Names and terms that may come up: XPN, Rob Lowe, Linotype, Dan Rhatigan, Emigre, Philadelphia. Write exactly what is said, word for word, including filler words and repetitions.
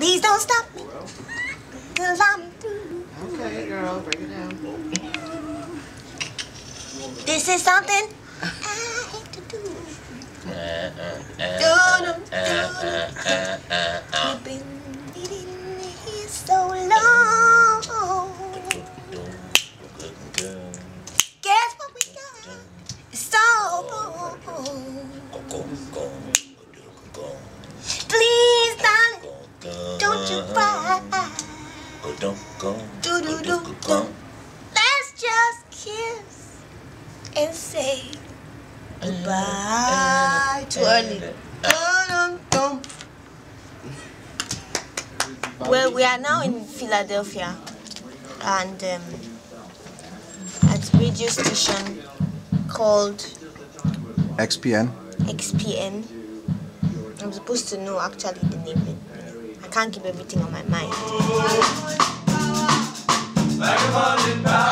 Please don't stop me. Cause I'm through. Okay, girl, break it down. This is something I hate to do. Uh, uh, uh, do, uh, uh, uh, uh, We've been waiting here so long. Guess what we got? It's all gone. Please, darling, don't you cry. Do do do do. Let's just kiss and say goodbye to our little. Well, we are now in Philadelphia, and um, at radio station called X P N. X P N. I'm supposed to know actually the name, but I can't keep everything on my mind.